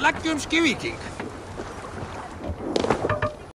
leggjum skývíking.